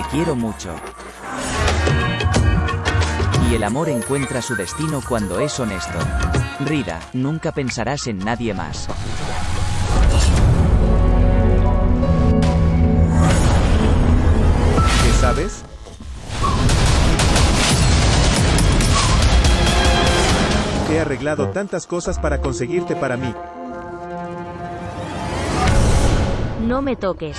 Te quiero mucho. Y el amor encuentra su destino cuando es honesto. Rida, nunca pensarás en nadie más. ¿Qué sabes? He arreglado tantas cosas para conseguirte para mí. No me toques.